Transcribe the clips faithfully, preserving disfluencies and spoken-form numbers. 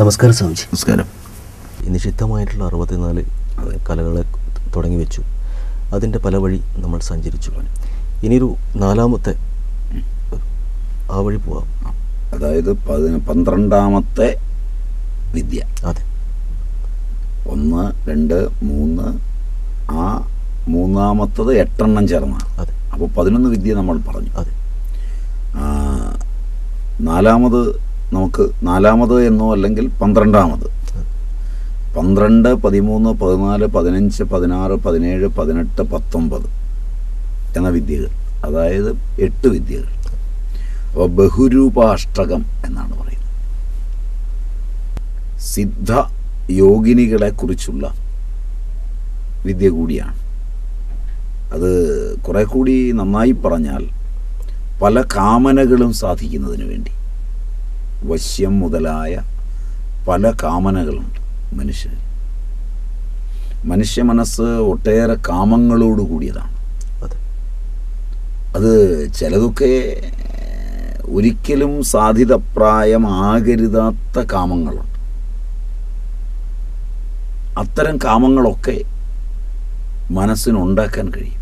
നമസ്കാരം സ്വാമിജി. നമസ്കാരം. നിഷിദ്ധമായിട്ടുള്ള അറുപത്തിനാല് കലകളെ തുടങ്ങി വെച്ചു. അതിൻ്റെ പല വഴി നമ്മൾ സഞ്ചരിച്ചു. ഇനിയൊരു നാലാമത്തെ ആ വഴി പോവാം. അതായത് പന്ത്രണ്ടാമത്തെ വിദ്യ. അതെ, ഒന്ന് രണ്ട് മൂന്ന്, ആ മൂന്നാമത്തത് എട്ടെണ്ണം ചേർന്നാണ്. അതെ, അപ്പോൾ പതിനൊന്ന് വിദ്യ നമ്മൾ പറഞ്ഞു. അതെ, നാലാമത് നമുക്ക് നാലാമത് എന്നോ അല്ലെങ്കിൽ പന്ത്രണ്ടാമത്, പന്ത്രണ്ട് പതിമൂന്ന് പതിനാല് പതിനഞ്ച് പതിനാറ് പതിനേഴ് പതിനെട്ട് പത്തൊമ്പത് എന്ന വിദ്യകൾ, അതായത് എട്ട് വിദ്യകൾ. അപ്പോൾ ബഹുരൂപാഷ്ടകം എന്നാണ് പറയുന്നത്. സിദ്ധ യോഗിനികളെ കുറിച്ചുള്ള വിദ്യ കൂടിയാണ് അത്. കുറെ കൂടി നന്നായി പറഞ്ഞാൽ പല കാമനകളും സാധിക്കുന്നതിന് വേണ്ടി വശ്യം മുതലായ പല കാമനകളുണ്ട് മനുഷ്യന്. മനുഷ്യ മനസ്സ് ഒട്ടേറെ കാമങ്ങളോട് കൂടിയതാണ്. അത് ചിലതൊക്കെ ഒരിക്കലും സാധ്യതപ്രായമാകരുതാത്ത കാമങ്ങളുണ്ട്. അത്തരം കാമങ്ങളൊക്കെ മനസ്സിനുണ്ടാക്കാൻ കഴിയും,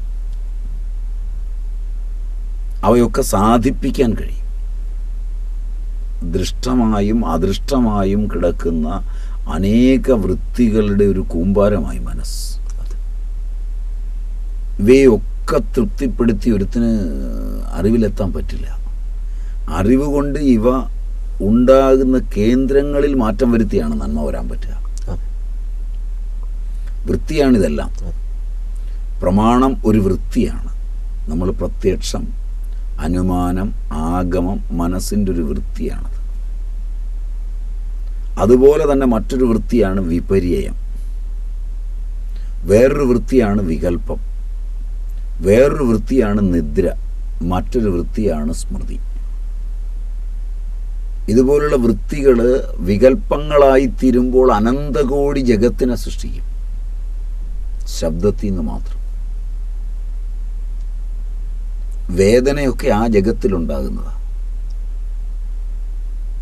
അവയൊക്കെ സാധിപ്പിക്കാൻ കഴിയും. ദൃഷ്ടമായും അദൃഷ്ടമായും കിടക്കുന്ന അനേക വൃത്തികളുടെ ഒരു കൂമ്പാരമായി മനസ്സ്. ഇവയൊക്കെ തൃപ്തിപ്പെടുത്തി ഒരുത്തിന് അറിവിലെത്താൻ പറ്റില്ല. അറിവ് കൊണ്ട് ഇവ ഉണ്ടാകുന്ന കേന്ദ്രങ്ങളിൽ മാറ്റം വരുത്തിയാണ് നന്മ വരാൻ പറ്റുക. വൃത്തിയാണിതെല്ലാം. പ്രമാണം ഒരു വൃത്തിയാണ്. നമ്മൾ പ്രത്യക്ഷം, അനുമാനം, ആഗമം, മനസ്സിൻ്റെ ഒരു വൃത്തിയാണത്. അതുപോലെ തന്നെ മറ്റൊരു വൃത്തിയാണ് വിപര്യം, വേറൊരു വൃത്തിയാണ് വികല്പം, വേറൊരു വൃത്തിയാണ് നിദ്ര, മറ്റൊരു വൃത്തിയാണ് സ്മൃതി. ഇതുപോലുള്ള വൃത്തികൾ വികല്പങ്ങളായിത്തീരുമ്പോൾ അനന്തകോടി ജഗത്തിനെ സൃഷ്ടിക്കും ശബ്ദത്തിൽ നിന്ന് മാത്രം. വേദനയൊക്കെ ആ ജഗത്തിലുണ്ടാകുന്നതാണ്.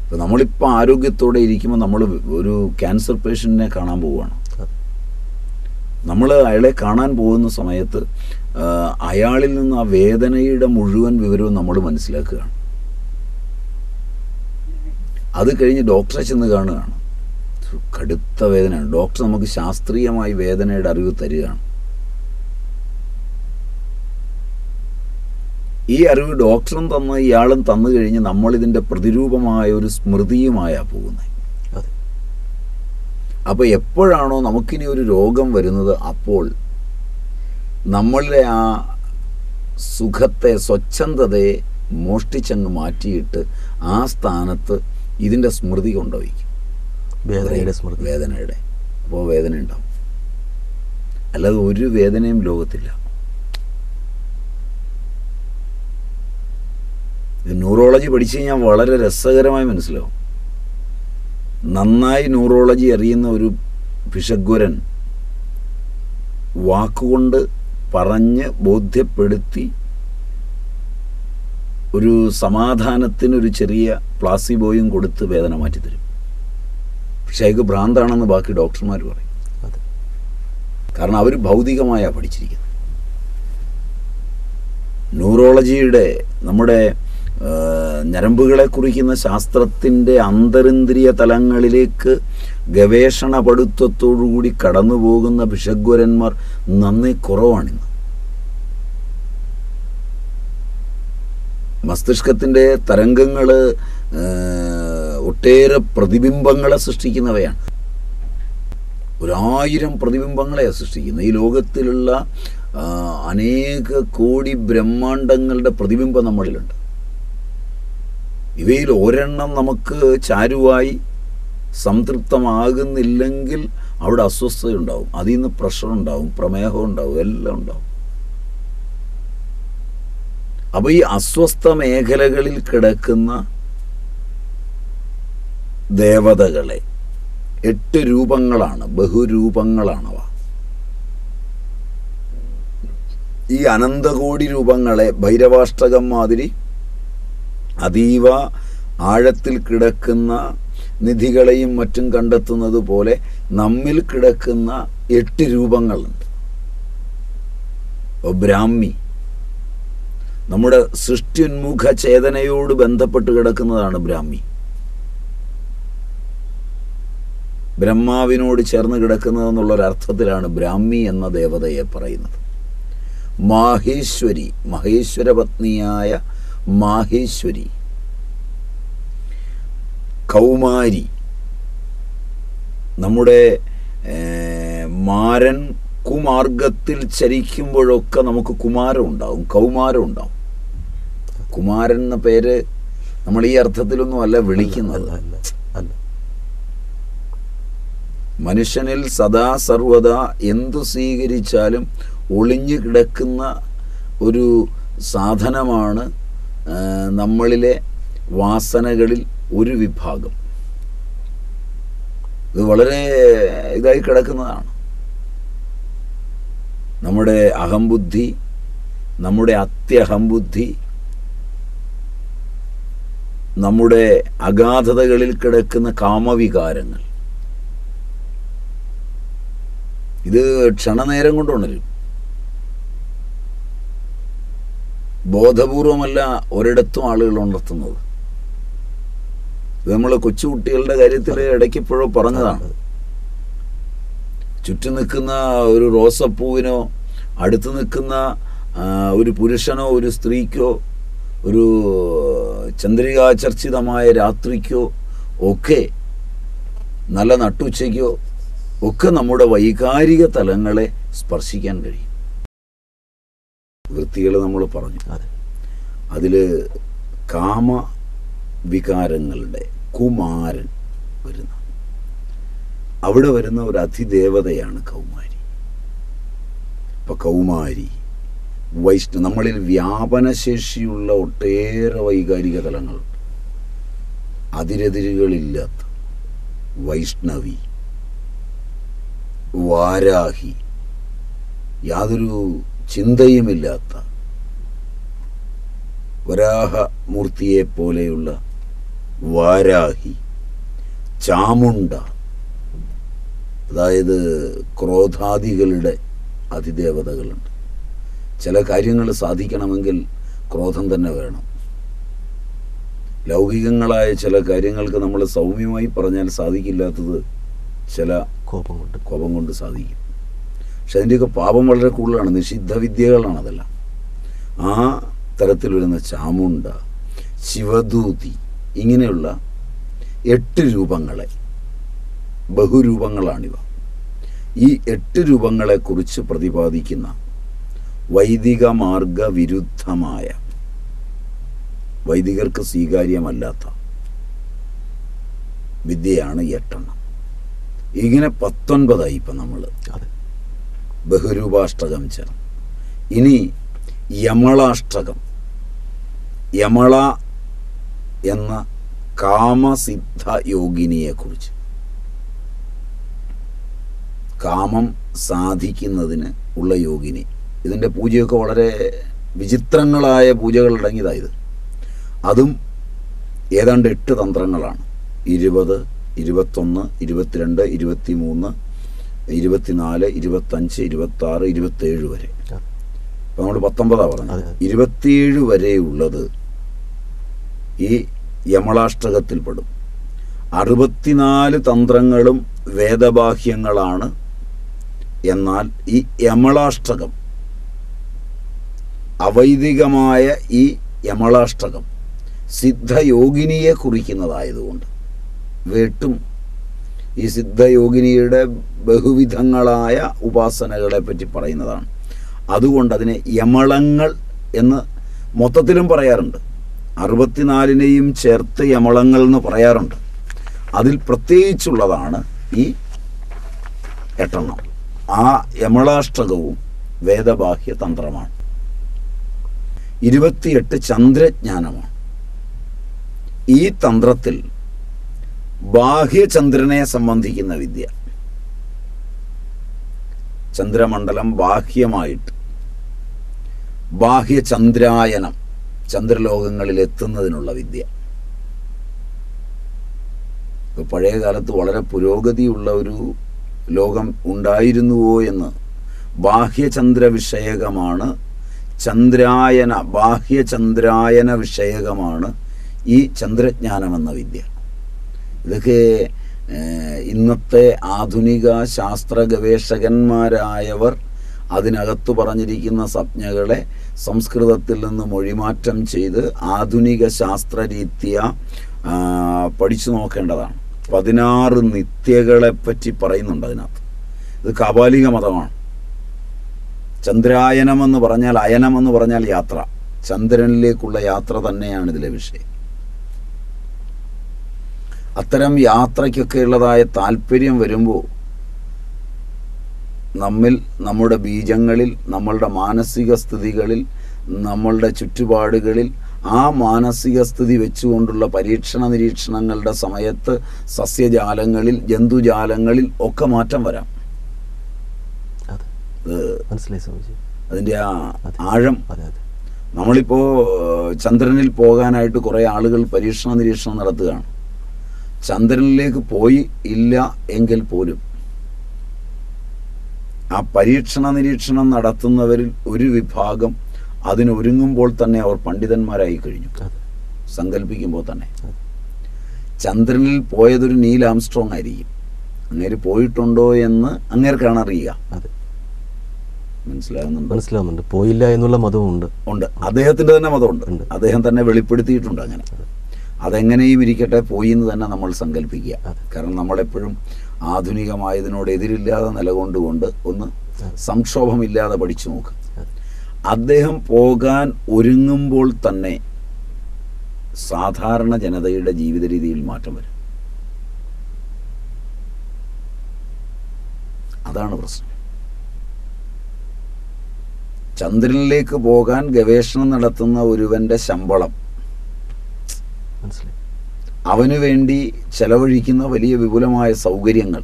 ഇപ്പം നമ്മളിപ്പോൾ ആരോഗ്യത്തോടെ ഇരിക്കുമ്പോൾ നമ്മൾ ഒരു ക്യാൻസർ പേഷ്യൻറ്റിനെ കാണാൻ പോവുകയാണ്. നമ്മൾ അയാളെ കാണാൻ പോകുന്ന സമയത്ത് അയാളിൽ നിന്ന് ആ വേദനയുടെ മുഴുവൻ വിവരവും നമ്മൾ മനസ്സിലാക്കുകയാണ്. അത് കഴിഞ്ഞ് ഡോക്ടറെ ചെന്ന് കാണുകയാണ്. കടുത്ത വേദനയാണ്. ഡോക്ടർ നമുക്ക് ശാസ്ത്രീയമായി വേദനയുടെ അറിവ് തരികയാണ്. ഈ അറിവ് ഡോക്ടറും തന്ന് ഇയാളും തന്നു കഴിഞ്ഞ് നമ്മളിതിൻ്റെ പ്രതിരൂപമായ ഒരു സ്മൃതിയുമായാണ് പോകുന്നത്. അപ്പോൾ എപ്പോഴാണോ നമുക്കിനി ഒരു രോഗം വരുന്നത്, അപ്പോൾ നമ്മളുടെ ആ സുഖത്തെ, സ്വച്ഛന്തതയെ മോഷ്ടിച്ചങ്ങ് മാറ്റിയിട്ട് ആ സ്ഥാനത്ത് ഇതിൻ്റെ സ്മൃതി കൊണ്ടുവയ്ക്കും, വേദനയുടെ. അപ്പോൾ വേദന ഉണ്ടാവും, അല്ലാതെ ഒരു വേദനയും ലോകത്തില്ല. ഇത് ന്യൂറോളജി പഠിച്ചു കഴിഞ്ഞാൽ വളരെ രസകരമായി മനസ്സിലാവും. നന്നായി ന്യൂറോളജി അറിയുന്ന ഒരു ഭിഷഗ്വരൻ വാക്കുകൊണ്ട് പറഞ്ഞ് ബോധ്യപ്പെടുത്തി ഒരു സമാധാനത്തിനൊരു ചെറിയ പ്ലാസിബോയും കൊടുത്ത് വേദന മാറ്റിത്തരും. പക്ഷേ അയാൾക്ക് ഭ്രാന്താണെന്ന് ബാക്കി ഡോക്ടർമാർ പറയും. അതെ, കാരണം അവർ ഭൗതികമായാണ് പഠിച്ചിരിക്കുന്നത്. ന്യൂറോളജിയുടെ, നമ്മുടെ ഞരമ്പുകളെ കുറിക്കുന്ന ശാസ്ത്രത്തിൻ്റെ അന്തരിന്ദ്രിയ തലങ്ങളിലേക്ക് ഗവേഷണ പടുത്വത്തോടുകൂടി കടന്നു പോകുന്ന ഭിഷഗ്വരന്മാർ നന്നേ കുറവാണിന്ന്. മസ്തിഷ്കത്തിൻ്റെ തരംഗങ്ങൾ ഒട്ടേറെ പ്രതിബിംബങ്ങളെ സൃഷ്ടിക്കുന്നവയാണ്. ഒരായിരം പ്രതിബിംബങ്ങളെയാണ് സൃഷ്ടിക്കുന്നത്. ഈ ലോകത്തിലുള്ള അനേക കോടി ബ്രഹ്മാണ്ടങ്ങളുടെ പ്രതിബിംബം നമ്മളിലുണ്ട്. ഇവയിൽ ഒരെണ്ണം നമുക്ക് ചാരുവായി സംതൃപ്തമാകുന്നില്ലെങ്കിൽ അവിടെ അസ്വസ്ഥതയുണ്ടാവും. അതിൽ നിന്ന് പ്രഷറുണ്ടാവും, പ്രമേഹം ഉണ്ടാവും, എല്ലാം ഉണ്ടാവും. അപ്പോൾ ഈ അസ്വസ്ഥ മേഖലകളിൽ കിടക്കുന്ന ദേവതകളെ, എട്ട് രൂപങ്ങളാണ്, ബഹുരൂപങ്ങളാണവ. ഈ അനന്തകോടി രൂപങ്ങളെ ഭൈരവാഷ്ടകം മാതിരി അതീവ ആഴത്തിൽ കിടക്കുന്ന നിധികളെയും മറ്റും കണ്ടെത്തുന്നതുപോലെ നമ്മിൽ കിടക്കുന്ന എട്ട് രൂപങ്ങളുണ്ട്. ബ്രാഹ്മി നമ്മുടെ സൃഷ്ടിന്മുഖ ചേതനയോട് ബന്ധപ്പെട്ട് കിടക്കുന്നതാണ്. ബ്രാഹ്മി ബ്രഹ്മാവിനോട് ചേർന്ന് കിടക്കുന്നതെന്നുള്ളൊരർത്ഥത്തിലാണ് ബ്രാഹ്മി എന്ന ദേവതയെ പറയുന്നത്. മാഹേശ്വരി മഹേശ്വര പത്നിയായ മാഹേശ്വരി, കൗമാരി നമ്മുടെ മാരൻ കുമാർഗത്തിൽ ചരിക്കുമ്പോഴൊക്കെ നമുക്ക് കുമാരം ഉണ്ടാവും, കൗമാരം ഉണ്ടാവും. കുമാരൻ എന്ന പേര് നമ്മൾ ഈ അർത്ഥത്തിലൊന്നും അല്ല വിളിക്കുന്നത്. മനുഷ്യനിൽ സദാ സർവദാ എന്തു സ്വീകരിച്ചാലും ഒളിഞ്ഞു കിടക്കുന്ന ഒരു സാധനമാണ് നമ്മളിലെ വാസനകളിൽ ഒരു വിഭാഗം. ഇത് വളരെ ഇതായി കിടക്കുന്നതാണ്. നമ്മുടെ അഹംബുദ്ധി, നമ്മുടെ അത്യഹംബുദ്ധി, നമ്മുടെ അഗാധതകളിൽ കിടക്കുന്ന കാമവികാരങ്ങൾ, ഇത് ക്ഷണനേരം കൊണ്ടുണരും. ബോധപൂർവമല്ല ഒരിടത്തും ആളുകൾ ഉണർത്തുന്നത്. ഇത് നമ്മൾ കൊച്ചുകുട്ടികളുടെ കാര്യത്തിൽ ഇടയ്ക്കിപ്പോഴോ പറഞ്ഞതാണ്. ചുറ്റും നിൽക്കുന്ന ഒരു റോസപ്പൂവിനോ അടുത്ത് നിൽക്കുന്ന ഒരു പുരുഷനോ ഒരു സ്ത്രീക്കോ ഒരു ചന്ദ്രികാചർച്ചിതമായ രാത്രിക്കോ ഒക്കെ നല്ല നട്ടുച്ചയ്ക്കോ ഒക്കെ നമ്മുടെ വൈകാരിക തലങ്ങളെ സ്പർശിക്കാൻ കഴിയും. വൃത്തികൾ നമ്മൾ പറഞ്ഞു. അതിൽ കാമ വികാരങ്ങളുടെ കുമാരൻ വരുന്ന അവിടെ വരുന്ന ഒരു അതിദേവതയാണ് കൗമാരി. ഇപ്പം കൗമാരി വൈഷ്ണ നമ്മളിൽ വ്യാപനശേഷിയുള്ള ഒട്ടേറെ വൈകാരിക തലങ്ങളുണ്ട്. അതിരെതിരുകളില്ലാത്ത വൈഷ്ണവി, വാരാഹി, യാതൊരു ചിന്തയുമില്ലാത്ത വരാഹമൂർത്തിയെ പോലെയുള്ള വാരാഹി, ചാമുണ്ട അതായത് ക്രോധാദികളുടെ അതിദേവതകളുണ്ട്. ചില കാര്യങ്ങൾ സാധിക്കണമെങ്കിൽ ക്രോധം തന്നെ വേണം. ലൗകികങ്ങളായ ചില കാര്യങ്ങൾക്ക് നമ്മൾ സൗമ്യമായി പറഞ്ഞാൽ സാധിക്കില്ലാത്തത് ചില കോപം കൊണ്ട് കോപം കൊണ്ട് സാധിക്കും. പക്ഷെ അതിൻ്റെയൊക്കെ പാപം വളരെ കൂടുതലാണ്, നിഷിദ്ധ വിദ്യകളാണ് അതെല്ലാം. ആ തരത്തിൽ വരുന്ന ചാമുണ്ട, ശിവദൂതി, ഇങ്ങനെയുള്ള എട്ട് രൂപങ്ങളെ, ബഹുരൂപങ്ങളാണിവ, ഈ എട്ട് രൂപങ്ങളെക്കുറിച്ച് പ്രതിപാദിക്കുന്ന വൈദിക മാർഗ വിരുദ്ധമായ, വൈദികർക്ക് സ്വീകാര്യമല്ലാത്ത വിദ്യയാണ് എട്ടെണ്ണം. ഇങ്ങനെ പത്തൊൻപതായി ഇപ്പം നമ്മൾ ബഹുരൂപാഷ്ടകം ചേർന്നു. ഇനി യമളാഷ്ടകം. യമള എന്ന കാമസിദ്ധ യോഗിനിയെക്കുറിച്ച്, കാമം സാധിക്കുന്നതിന് ഉള്ള യോഗിനി. ഇതിൻ്റെ പൂജയൊക്കെ വളരെ വിചിത്രങ്ങളായ പൂജകൾ അടങ്ങിയതായത്. അതും ഏതാണ്ട് എട്ട് തന്ത്രങ്ങളാണ്. ഇരുപത്, ഇരുപത്തൊന്ന്, ഇരുപത്തിരണ്ട്, ഇരുപത്തിമൂന്ന്, ഇരുപത്തിനാല്, ഇരുപത്തഞ്ച്, ഇരുപത്താറ്, ഇരുപത്തേഴ് വരെ. ഇപ്പം നമ്മൾ പത്തൊമ്പതാണ് പറഞ്ഞത്. ഇരുപത്തിയേഴ് വരെയുള്ളത് ഈ യമളാഷ്ടകത്തിൽപ്പെടും. അറുപത്തിനാല് തന്ത്രങ്ങളും വേദബാഹ്യങ്ങളാണ്. എന്നാൽ ഈ യമളാഷ്ടകം, അവൈദികമായ ഈ യമളാഷ്ടകം സിദ്ധയോഗിനിയെ കുറിക്കുന്നതായതുകൊണ്ട് വേട്ടും ഈ സിദ്ധയോഗിനിയുടെ ബഹുവിധങ്ങളായ ഉപാസനകളെ പറ്റി പറയുന്നതാണ്. അതുകൊണ്ട് അതിനെ യമളങ്ങൾ എന്ന് മൊത്തത്തിലും പറയാറുണ്ട്. അറുപത്തിനാലിനെയും ചേർത്ത് യമളങ്ങൾ എന്ന് പറയാറുണ്ട്. അതിൽ പ്രത്യേകിച്ചുള്ളതാണ് ഈ എട്ടെണ്ണം. ആ യമളാഷ്ടകവും വേദബാഹ്യ തന്ത്രമാണ്. ഇരുപത്തിയെട്ട് ചന്ദ്രജ്ഞാനമാണ്. ഈ തന്ത്രത്തിൽ ബാഹ്യചന്ദ്രനെ സംബന്ധിക്കുന്ന വിദ്യ, ചന്ദ്രമണ്ഡലം ബാഹ്യമായിട്ട് ബാഹ്യചന്ദ്രായനം, ചന്ദ്രലോകങ്ങളിലെത്തുന്നതിനുള്ള വിദ്യ, പഴയകാലത്ത് വളരെ പുരോഗതിയുള്ള ഒരു ലോകം ഉണ്ടായിരുന്നുവോ എന്ന് ബാഹ്യചന്ദ്ര വിഷയകമാണ് ചന്ദ്രായന ബാഹ്യചന്ദ്രായന വിഷയകമാണ് ഈ ചന്ദ്രജ്ഞാനമെന്ന വിദ്യ. ഇതൊക്കെ ഇന്നത്തെ ആധുനിക ശാസ്ത്ര ഗവേഷകന്മാരായവർ അതിനകത്തു പറഞ്ഞിരിക്കുന്ന സംജ്ഞകളെ സംസ്കൃതത്തിൽ നിന്ന് മൊഴിമാറ്റം ചെയ്ത് ആധുനിക ശാസ്ത്രരീത്യ പഠിച്ചു നോക്കേണ്ടതാണ്. പതിനാറ് നിത്യകളെപ്പറ്റി പറയുന്നുണ്ട് അതിനകത്ത്. ഇത് കാബാലിക മതമാണ്. ചന്ദ്രായനമെന്ന് പറഞ്ഞാൽ, അയനമെന്ന് പറഞ്ഞാൽ യാത്ര, ചന്ദ്രനിലേക്കുള്ള യാത്ര തന്നെയാണ് ഇതിലെ വിഷയം. അത്തരം യാത്രയ്ക്കൊക്കെയുള്ളതായ താല്പര്യം വരുമ്പോൾ നമ്മിൽ, നമ്മുടെ ബീജങ്ങളിൽ, നമ്മളുടെ മാനസിക സ്ഥിതികളിൽ, നമ്മളുടെ ചുറ്റുപാടുകളിൽ ആ മാനസിക സ്ഥിതി വെച്ചുകൊണ്ടുള്ള പരീക്ഷണ നിരീക്ഷണങ്ങളുടെ സമയത്ത് സസ്യജാലങ്ങളിൽ, ജന്തുജാലങ്ങളിൽ ഒക്കെ മാറ്റം വരാം. അതിൻ്റെ ആ ആഴം. നമ്മളിപ്പോൾ ചന്ദ്രനിൽ പോകാനായിട്ട് കുറേ ആളുകൾ പരീക്ഷണ നിരീക്ഷണം നടത്തുകയാണ്. ചന്ദ്രനിലേക്ക് പോയി ഇല്ല എങ്കിൽ പോലും ആ പരീക്ഷണ നിരീക്ഷണം നടത്തുന്നവരിൽ ഒരു വിഭാഗം അതിനൊരുങ്ങുമ്പോൾ തന്നെ അവർ പണ്ഡിതന്മാരായി കഴിഞ്ഞു. സങ്കല്പിക്കുമ്പോൾ തന്നെ ചന്ദ്രനിൽ പോയതൊരു നീൽ ആംസ്ട്രോങ് ആയിരിക്കും. അങ്ങേര് പോയിട്ടുണ്ടോ എന്ന് അങ്ങേർക്കാണ് അറിയുക. മനസ്സിലാകുന്നുണ്ട് മനസ്സിലാവുന്നുണ്ട് പോയില്ല എന്നുള്ള മതമുണ്ട് ഉണ്ട് അദ്ദേഹത്തിൻ്റെ തന്നെ മതമുണ്ട്. അദ്ദേഹം തന്നെ വെളിപ്പെടുത്തിയിട്ടുണ്ട്. അങ്ങനെ അതെങ്ങനെയും ഇരിക്കട്ടെ, പോയി എന്ന് തന്നെ നമ്മൾ സങ്കല്പിക്കുക. കാരണം നമ്മളെപ്പോഴും ആധുനികമായതിനോട് എതിരില്ലാതെ നിലകൊണ്ടുകൊണ്ട് ഒന്ന് സംക്ഷോഭമില്ലാതെ പഠിച്ചു നോക്കുക. അദ്ദേഹം പോകാൻ ഒരുങ്ങുമ്പോൾ തന്നെ സാധാരണ ജനതയുടെ ജീവിത രീതിയിൽ മാറ്റം വരും. അതാണ് പ്രശ്നം. ചന്ദ്രനിലേക്ക് പോകാൻ ഗവേഷണം നടത്തുന്ന ഒരുവന്റെ ശമ്പളം, അവനു വേണ്ടി ചെലവഴിക്കുന്ന വലിയ വിപുലമായ സൗകര്യങ്ങൾ,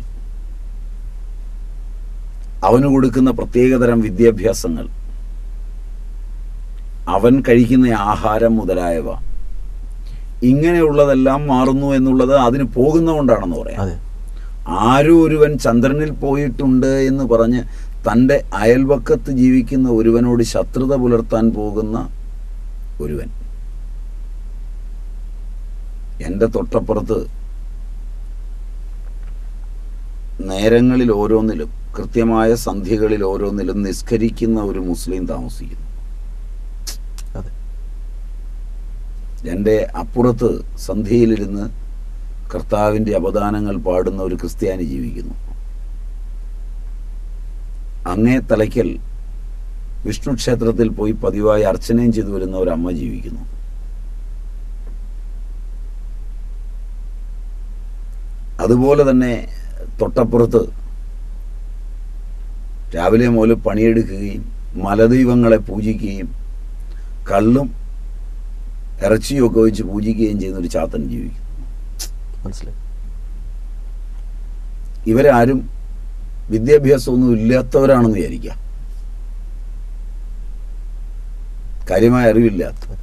അവന് കൊടുക്കുന്ന പ്രത്യേകതരം വിദ്യാഭ്യാസങ്ങൾ, അവൻ കഴിക്കുന്ന ആഹാരം മുതലായവ, ഇങ്ങനെയുള്ളതെല്ലാം മാറുന്നു എന്നുള്ളത് അതിന് പോകുന്നതുകൊണ്ടാണെന്ന് പറയാം. ആരും ഒരുവൻ ചന്ദ്രനിൽ പോയിട്ടുണ്ട് എന്ന് പറഞ്ഞ് തൻ്റെ അയൽവക്കത്ത് ജീവിക്കുന്ന ഒരുവനോട് ശത്രുത പുലർത്താൻ പോകുന്ന ഒരുവൻ, എൻ്റെ തൊട്ടപ്പുറത്ത് നേരങ്ങളിൽ ഓരോന്നിലും കൃത്യമായ സന്ധികളിൽ ഓരോന്നിലും നിസ്കരിക്കുന്ന ഒരു മുസ്ലിം താമസിക്കുന്നു. എൻ്റെ അപ്പുറത്ത് സന്ധിയിലിരുന്ന് കർത്താവിൻ്റെ അവദാനങ്ങൾ പാടുന്ന ഒരു ക്രിസ്ത്യാനി ജീവിക്കുന്നു. അങ്ങേ തലയ്ക്കൽ വിഷ്ണു ക്ഷേത്രത്തിൽ പോയി പതിവായി അർച്ചനയും ചെയ്തു വരുന്ന ഒരമ്മ ജീവിക്കുന്നു. അതുപോലെ തന്നെ തൊട്ടപ്പുറത്ത് രാവിലെ മുതൽ പണിയെടുക്കുകയും മലദൈവങ്ങളെ പൂജിക്കുകയും കള്ളും ഇറച്ചിയും ഒക്കെ വെച്ച് പൂജിക്കുകയും ചെയ്യുന്ന ഒരു ചാത്തൻ ജീവിക്കുന്നു. മനസ്സിലായി? ഇവരാരും വിദ്യാഭ്യാസമൊന്നും ഇല്ലാത്തവരാണെന്ന് വിചാരിക്കാം. കാര്യമായ അറിവില്ലാത്തവർ.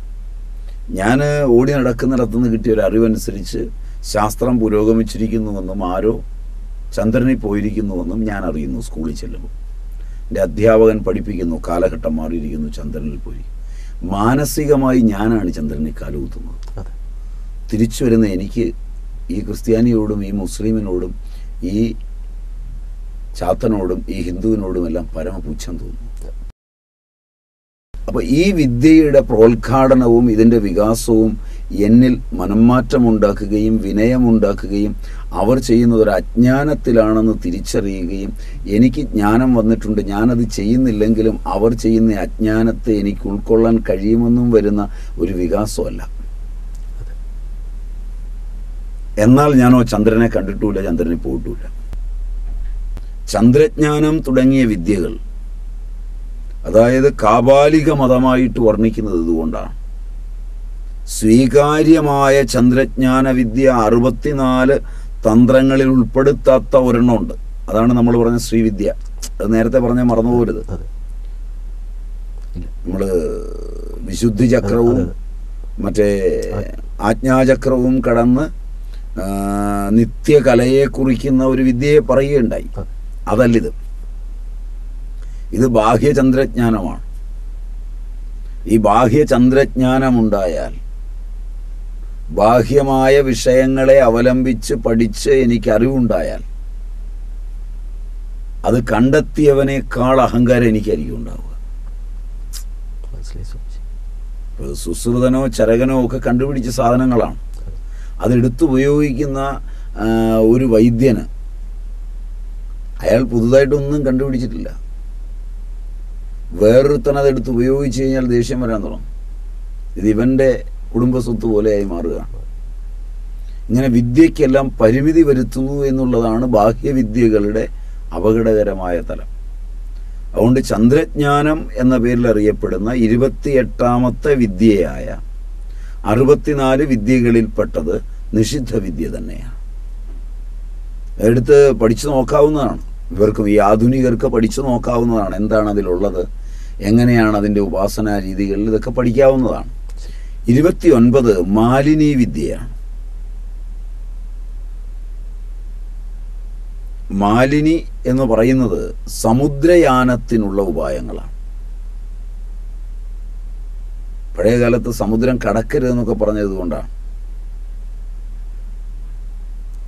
ഞാൻ ഓടി നടക്കുന്നിടത്തുനിന്ന് കിട്ടിയ ഒരു അറിവനുസരിച്ച് ശാസ്ത്രം പുരോഗമിച്ചിരിക്കുന്നുവെന്നും ആരോ ചന്ദ്രനിൽ പോയിരിക്കുന്നുവെന്നും ഞാൻ അറിയുന്നു. സ്കൂളിൽ ചെല്ലുമ്പോൾ എൻ്റെ അധ്യാപകൻ പഠിപ്പിക്കുന്നു, കാലഘട്ടം മാറിയിരിക്കുന്നു, ചന്ദ്രനിൽ പോയി. മാനസികമായി ഞാനാണ് ചന്ദ്രനെ കാലുകുത്തുന്നത്. തിരിച്ചു വരുന്ന എനിക്ക് ഈ ക്രിസ്ത്യാനിയോടും ഈ മുസ്ലിമിനോടും ഈ ചാത്തനോടും ഈ ഹിന്ദുവിനോടുമെല്ലാം പരമപുച്ഛം തോന്നുന്നു. അപ്പോൾ ഈ വിദ്യയുടെ പ്രോത്ഘാടനവും ഇതിൻ്റെ വികാസവും എന്നിൽ മനംമാറ്റമുണ്ടാക്കുകയും വിനയമുണ്ടാക്കുകയും അവർ ചെയ്യുന്നതൊരു അജ്ഞാനത്തിലാണെന്ന് തിരിച്ചറിയുകയും എനിക്ക് ജ്ഞാനം വന്നിട്ടുണ്ട്, ഞാനത് ചെയ്യുന്നില്ലെങ്കിലും അവർ ചെയ്യുന്ന അജ്ഞാനത്തെ എനിക്ക് ഉൾക്കൊള്ളാൻ കഴിയുമെന്നും വരുന്ന ഒരു വികാസമല്ല. എന്നാൽ ഞാനോ ചന്ദ്രനെ കണ്ടിട്ടുമില്ല, ചന്ദ്രനെ പോയിട്ടുമില്ല. ചന്ദ്രജ്ഞാനം തുടങ്ങിയ വിദ്യകൾ, അതായത് കാബാലിക മതമായിട്ട് വർണ്ണിക്കുന്നത് ഇതുകൊണ്ടാണ്. സ്വീകാര്യമായ ചന്ദ്രജ്ഞാന വിദ്യ അറുപത്തിനാല് തന്ത്രങ്ങളിൽ ഉൾപ്പെടുത്താത്ത ഒരെണ്ണമുണ്ട്. അതാണ് നമ്മൾ പറഞ്ഞ ശ്രീവിദ്യ. അത് നേരത്തെ പറഞ്ഞാൽ മറന്നുപോരുത്. നമ്മൾ വിശുദ്ധി ചക്രവും മറ്റേ ആജ്ഞാചക്രവും കടന്ന് നിത്യകലയെ കുറിക്കുന്ന ഒരു വിദ്യയെ പറയുകയുണ്ടായി. അതല്ലിത്, ഇത് ബാഹ്യചന്ദ്രജ്ഞാനമാണ്. ഈ ബാഹ്യചന്ദ്രജ്ഞാനമുണ്ടായാൽ ബാഹ്യമായ വിഷയങ്ങളെ അവലംബിച്ച് പഠിച്ച് എനിക്കറിവുണ്ടായാൽ അത് കണ്ടെത്തിയവനേക്കാൾ അഹങ്കാരം എനിക്കായിരിക്കും ഉണ്ടാവുക. സുശ്രുതനോ ചരകനോ ഒക്കെ കണ്ടുപിടിച്ച സാധനങ്ങളാണ്. അതെടുത്തുപയോഗിക്കുന്ന ഒരു വൈദ്യന് അയാൾ പുതുതായിട്ടൊന്നും കണ്ടുപിടിച്ചിട്ടില്ല. വേറൊരുത്തൻ അതെടുത്ത് ഉപയോഗിച്ച് കഴിഞ്ഞാൽ ദേഷ്യം വരാൻ തുടങ്ങും. ഇത് ഇവൻ്റെ കുടുംബസ്വത്ത് പോലെയായി മാറുകയാണ്. ഇങ്ങനെ വിദ്യയ്ക്കെല്ലാം പരിമിതി വരുത്തുന്നു എന്നുള്ളതാണ് ബാഹ്യവിദ്യകളുടെ അപകടകരമായ തലം. അതുകൊണ്ട് ചന്ദ്രജ്ഞാനം എന്ന പേരിൽ അറിയപ്പെടുന്ന ഇരുപത്തിയെട്ടാമത്തെ വിദ്യയായ അറുപത്തിനാല് വിദ്യകളിൽപ്പെട്ടത് നിഷിദ്ധ വിദ്യ തന്നെയാണ്. എടുത്ത് പഠിച്ചു നോക്കാവുന്നതാണ് ഇവർക്കും, ഈ ആധുനികർക്ക് പഠിച്ചു നോക്കാവുന്നതാണ്. എന്താണ് അതിലുള്ളത്, എങ്ങനെയാണ് അതിൻ്റെ ഉപാസനാ രീതികളിൽ, ഇതൊക്കെ പഠിക്കാവുന്നതാണ്. ഇരുപത്തി ഒൻപത് മാലിനി വിദ്യയാണ്. മാലിനി എന്ന് പറയുന്നത് സമുദ്രയാനത്തിനുള്ള ഉപായങ്ങളാണ്. പഴയകാലത്ത് സമുദ്രം കടക്കരുതെന്നൊക്കെ പറഞ്ഞത് കൊണ്ടാണ്.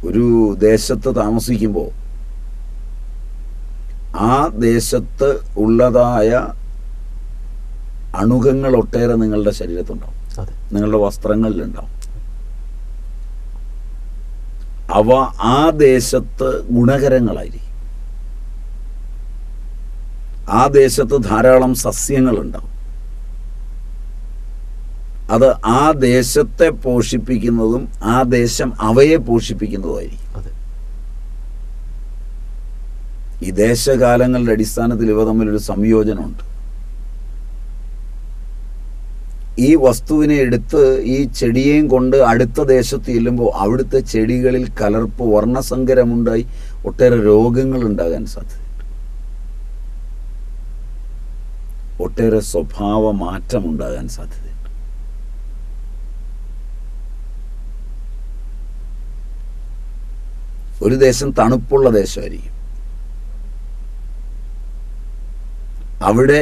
ഒരു ദേശത്ത് താമസിക്കുമ്പോൾ ആ ദേശത്ത് ഉള്ളതായ അണുകങ്ങൾ ഒട്ടേറെ നിങ്ങളുടെ ശരീരത്തുണ്ടാവും, നിങ്ങളുടെ വസ്ത്രങ്ങളിലുണ്ടാവും. അവ ആ ദേശത്ത് ഗുണകരങ്ങളായിരിക്കും. ആ ദേശത്ത് ധാരാളം സസ്യങ്ങളുണ്ടാവും. അത് ആ ദേശത്തെ പോഷിപ്പിക്കുന്നതും ആ ദേശം അവയെ പോഷിപ്പിക്കുന്നതുമായിരിക്കും. ഈ ദേശകാലങ്ങളുടെ അടിസ്ഥാനത്തിൽ ഇവ തമ്മിലൊരു സംയോജനമുണ്ട്. ഈ വസ്തുവിനെ എടുത്ത് ഈ ചെടിയെയും കൊണ്ട് അടുത്ത ദേശത്ത് ചെല്ലുമ്പോൾ അവിടുത്തെ ചെടികളിൽ കലർപ്പ്, വർണ്ണസങ്കരമുണ്ടായി ഒട്ടേറെ രോഗങ്ങൾ ഉണ്ടാകാൻ സാധ്യതയുണ്ട്. ഒട്ടേറെ സ്വഭാവ മാറ്റം ഉണ്ടാകാൻ സാധ്യതയുണ്ട്. ഒരു ദേശം തണുപ്പുള്ള ദേശമായിരിക്കും. അവിടെ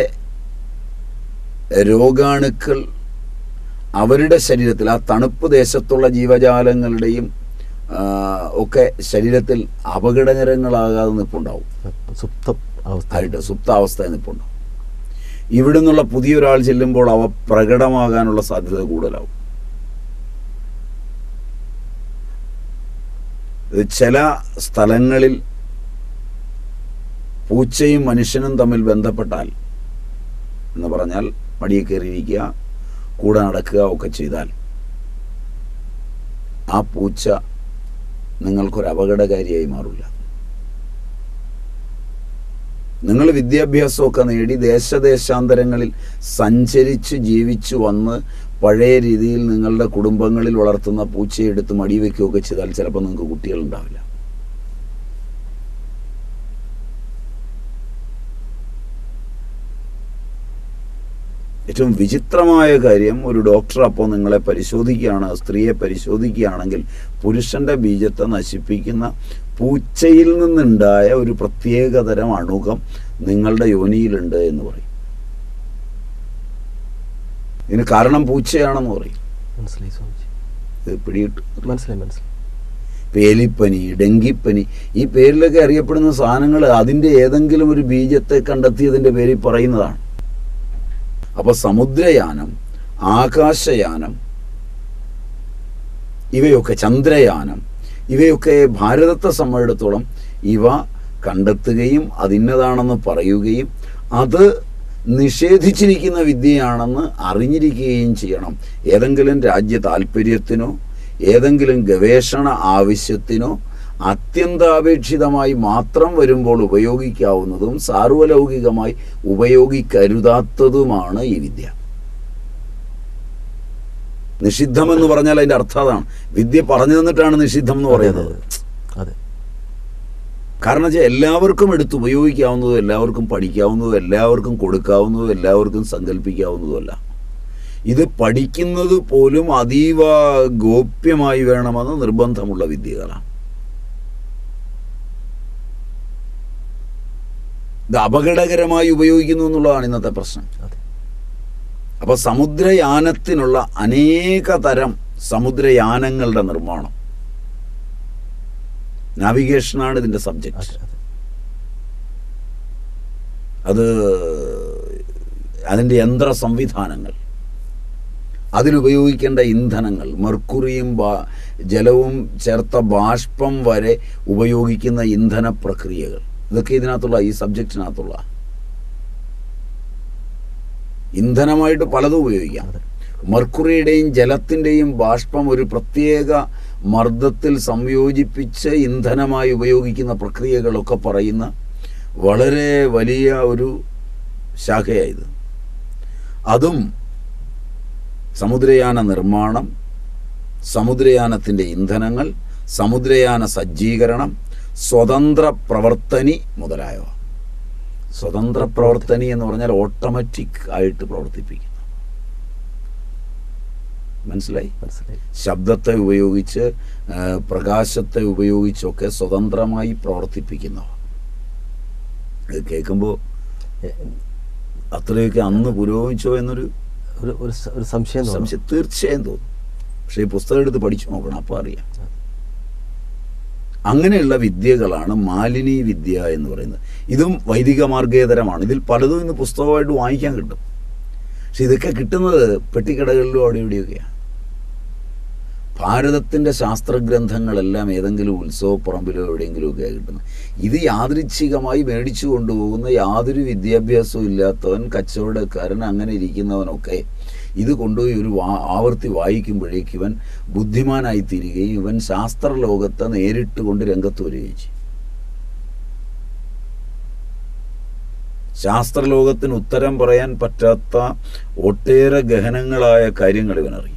രോഗാണുക്കൾ അവരുടെ ശരീരത്തിൽ, ആ തണുപ്പ് ദേശത്തുള്ള ജീവജാലങ്ങളുടെയും ഒക്കെ ശരീരത്തിൽ അപകടകരങ്ങളാകാതെ നിൽപ്പുണ്ടാവും, സുപ്തായിട്ട് സുപ്താവസ്ഥയിൽ നിൽപ്പുണ്ടാവും. ഇവിടെ നിന്നുള്ള പുതിയൊരാൾ ചെല്ലുമ്പോൾ അവ പ്രകടമാകാനുള്ള സാധ്യത കൂടുതലാവും. ചില സ്ഥലങ്ങളിൽ പൂച്ചയും മനുഷ്യനും തമ്മിൽ ബന്ധപ്പെട്ടാൽ എന്ന് പറഞ്ഞാൽ മടിയെ കയറിയിരിക്കുക, കൂടെ നടക്കുക ഒക്കെ ചെയ്താൽ ആ പൂച്ച നിങ്ങൾക്കൊരു അപകടകാരിയായി മാറില്ല. നിങ്ങൾ വിദ്യാഭ്യാസമൊക്കെ നേടി ദേശദേശാന്തരങ്ങളിൽ സഞ്ചരിച്ച് ജീവിച്ചു വന്ന് പഴയ രീതിയിൽ നിങ്ങളുടെ കുടുംബങ്ങളിൽ വളർത്തുന്ന പൂച്ചയെ എടുത്ത് മടി വയ്ക്കുകയൊക്കെ ചെയ്താൽ ചിലപ്പോൾ നിങ്ങൾക്ക് കുട്ടികളുണ്ടാവില്ല. ഏറ്റവും വിചിത്രമായ കാര്യം, ഒരു ഡോക്ടർ അപ്പോൾ നിങ്ങളെ പരിശോധിക്കുകയാണ്, സ്ത്രീയെ പരിശോധിക്കുകയാണെങ്കിൽ പുരുഷൻ്റെ ബീജത്തെ നശിപ്പിക്കുന്ന പൂച്ചയിൽ നിന്നുണ്ടായ ഒരു പ്രത്യേകതരം അണുകം നിങ്ങളുടെ യോനിയിലുണ്ട് എന്ന് പറയും. ഇതിന് കാരണം പൂച്ചയാണെന്ന് പറയും. എലിപ്പനി, ഡെങ്കിപ്പനി, ഈ പേരിലൊക്കെ അറിയപ്പെടുന്ന സാധനങ്ങൾ അതിൻ്റെ ഏതെങ്കിലും ഒരു ബീജത്തെ കണ്ടെത്തിയതിൻ്റെ പേരിൽ പറയുന്നതാണ്. അപ്പോൾ സമുദ്രയാനം, ആകാശയാനം, ഇവയൊക്കെ ചന്ദ്രയാനം, ഇവയൊക്കെ ഭാരതത്തെ സംബന്ധിച്ചിടത്തോളം ഇവ കണ്ടെത്തുകയും അതിന്നതാണെന്ന് പറയുകയും അത് നിഷേധിച്ചിരിക്കുന്ന വിദ്യയാണെന്ന് അറിഞ്ഞിരിക്കുകയും ചെയ്യണം. ഏതെങ്കിലും രാജ്യ താല്പര്യത്തിനോ ഏതെങ്കിലും ഗവേഷണ ആവശ്യത്തിനോ അത്യന്താപേക്ഷിതമായി മാത്രം വരുമ്പോൾ ഉപയോഗിക്കാവുന്നതും സാർവലൗകികമായി ഉപയോഗിക്കരുതാത്തതുമാണ് ഈ വിദ്യ. നിഷിദ്ധമെന്ന് പറഞ്ഞാൽ അതിൻ്റെ അർത്ഥം അതാണ്. വിദ്യ പറഞ്ഞു തന്നിട്ടാണ് നിഷിദ്ധം എന്ന് പറയുന്നത്. കാരണം വെച്ചാൽ എല്ലാവർക്കും എടുത്ത് ഉപയോഗിക്കാവുന്നതും എല്ലാവർക്കും പഠിക്കാവുന്നതും എല്ലാവർക്കും കൊടുക്കാവുന്നതും എല്ലാവർക്കും സങ്കല്പിക്കാവുന്നതുമല്ല. ഇത് പഠിക്കുന്നത് പോലും അതീവ ഗോപ്യമായി വേണമെന്ന നിർബന്ധമുള്ള വിദ്യകളാണ്. ഇത് അപകടകരമായി ഉപയോഗിക്കുന്നു എന്നുള്ളതാണ് ഇന്നത്തെ പ്രശ്നം. അപ്പോൾ സമുദ്രയാനത്തിനുള്ള അനേക തരം സമുദ്രയാനങ്ങളുടെ നിർമ്മാണം, നാവിഗേഷനാണ് ഇതിൻ്റെ സബ്ജക്റ്റ്. അത് അതിൻ്റെ യന്ത്ര സംവിധാനങ്ങൾ, അതിലുപയോഗിക്കേണ്ട ഇന്ധനങ്ങൾ, മെർക്കുറിയും ജലവും ചേർത്ത ബാഷ്പം വരെ ഉപയോഗിക്കുന്ന ഇന്ധന പ്രക്രിയകൾ, ഇതൊക്കെ ഇതിനകത്തുള്ള ഈ സബ്ജക്റ്റിനകത്തുള്ള ഇന്ധനമായിട്ട് പലതും ഉപയോഗിക്കാം. മെർക്കുറിയുടെയും ജലത്തിൻ്റെയും ബാഷ്പം ഒരു പ്രത്യേക മർദ്ദത്തിൽ സംയോജിപ്പിച്ച് ഇന്ധനമായി ഉപയോഗിക്കുന്ന പ്രക്രിയകളൊക്കെ പറയുന്ന വളരെ വലിയ ഒരു ശാഖയായത്. അതും സമുദ്രയാന നിർമ്മാണം, സമുദ്രയാനത്തിൻ്റെ ഇന്ധനങ്ങൾ, സമുദ്രയാന സജ്ജീകരണം, സ്വതന്ത്ര പ്രവർത്തനി മുതലായവ. സ്വതന്ത്ര പ്രവർത്തനി എന്ന് പറഞ്ഞാൽ ഓട്ടോമാറ്റിക് ആയിട്ട് പ്രവർത്തിപ്പിക്കുന്നു. മനസ്സിലായി? ശബ്ദത്തെ ഉപയോഗിച്ച്, പ്രകാശത്തെ ഉപയോഗിച്ചൊക്കെ സ്വതന്ത്രമായി പ്രവർത്തിപ്പിക്കുന്നവ. ഇത് കേൾക്കുമ്പോൾ അത്രയൊക്കെ അന്ന് പുരോഗമിച്ചോ എന്നൊരു ഒരു സംശയം സംശയം തീർച്ചയായും തോന്നും. പക്ഷേ ഈ പുസ്തകം എടുത്ത് പഠിച്ചു നോക്കണം, അപ്പോൾ അറിയാം. അങ്ങനെയുള്ള വിദ്യകളാണ് മാലിനി വിദ്യ എന്ന് പറയുന്നത്. ഇതും വൈദിക മാർഗേതരമാണ്. ഇതിൽ പലതും ഇന്ന് പുസ്തകമായിട്ട് വാങ്ങിക്കാൻ കിട്ടും. പക്ഷെ ഇതൊക്കെ കിട്ടുന്നത് പെട്ടിക്കടകളിലും അവിടെ ഇവിടെയൊക്കെയാണ്. ഭാരതത്തിൻ്റെ ശാസ്ത്രഗ്രന്ഥങ്ങളെല്ലാം ഏതെങ്കിലും ഉത്സവപ്പറമ്പിലോ എവിടെയെങ്കിലുമൊക്കെയാണ് കിട്ടുന്നത്. ഇത് യാദൃച്ഛികമായി മേടിച്ചു കൊണ്ടുപോകുന്ന യാതൊരു വിദ്യാഭ്യാസവും ഇല്ലാത്തവൻ, കച്ചവടക്കാരൻ, അങ്ങനെ ഇരിക്കുന്നവനൊക്കെ ഇത് കൊണ്ടുപോയി ഒരു വാ ആവർത്തി വായിക്കുമ്പോഴേക്ക് ഇവൻ ബുദ്ധിമാനായി തീരുകയും ഇവൻ ശാസ്ത്രലോകത്തെ നേരിട്ട് കൊണ്ട് രംഗത്ത് വരികയും ചെയ്യും. ശാസ്ത്രലോകത്തിന് ഉത്തരം പറയാൻ പറ്റാത്ത ഒട്ടേറെ ഗഹനങ്ങളായ കാര്യങ്ങൾ ഇവനറിയും.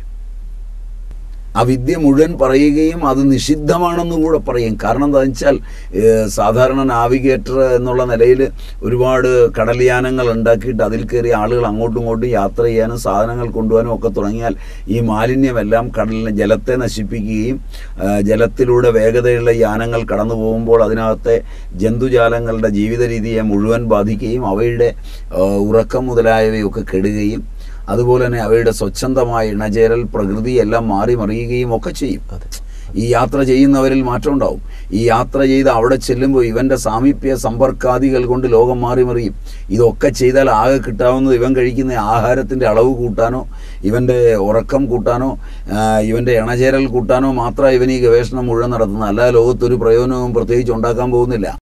ആ വിദ്യ മുഴുവൻ പറയുകയും അത് നിഷിദ്ധമാണെന്ന് കൂടെ പറയും. കാരണം എന്താണെന്ന് വെച്ചാൽ സാധാരണ നാവിഗേറ്റർ എന്നുള്ള നിലയിൽ ഒരുപാട് കടൽയാനങ്ങൾ ഉണ്ടാക്കിയിട്ട് അതിൽ കയറി ആളുകൾ അങ്ങോട്ടും ഇങ്ങോട്ടും യാത്ര ചെയ്യാനും സാധനങ്ങൾ കൊണ്ടുപോകാനും ഒക്കെ തുടങ്ങിയാൽ ഈ മാലിന്യമെല്ലാം കടലിലെ ജലത്തെ നശിപ്പിക്കുകയും ജലത്തിലൂടെ വേഗതയുള്ള യാനങ്ങൾ കടന്നു പോകുമ്പോൾ അതിനകത്തെ ജന്തുജാലങ്ങളുടെ ജീവിത രീതിയെ മുഴുവൻ ബാധിക്കുകയും അവയുടെ ഉറക്കം മുതലായവയൊക്കെ കെടുകയും അതുപോലെ തന്നെ അവയുടെ സ്വച്ഛന്തമായ ഇണചേരൽ, പ്രകൃതി എല്ലാം മാറി മറിയുകയും ഒക്കെ ചെയ്യും. ഈ യാത്ര ചെയ്യുന്നവരിൽ മാറ്റം ഉണ്ടാവും. ഈ യാത്ര ചെയ്ത് അവിടെ ചെല്ലുമ്പോൾ ഇവൻ്റെ സാമീപ്യ സമ്പർക്കാദികൾ കൊണ്ട് ലോകം മാറി മറിയും. ഇതൊക്കെ ചെയ്താൽ ആകെ കിട്ടാവുന്നത് ഇവൻ കഴിക്കുന്ന ആഹാരത്തിൻ്റെ അളവ് കൂട്ടാനോ ഇവൻ്റെ ഉറക്കം കൂട്ടാനോ ഇവൻ്റെ ഇണചേരൽ കൂട്ടാനോ മാത്രമേ ഇവൻ ഈ ഗവേഷണം മുഴുവൻ നടത്തുന്നത്. അല്ലാതെ ലോകത്തൊരു പ്രയോജനവും പ്രത്യേകിച്ച് ഉണ്ടാക്കാൻ പോകുന്നില്ല.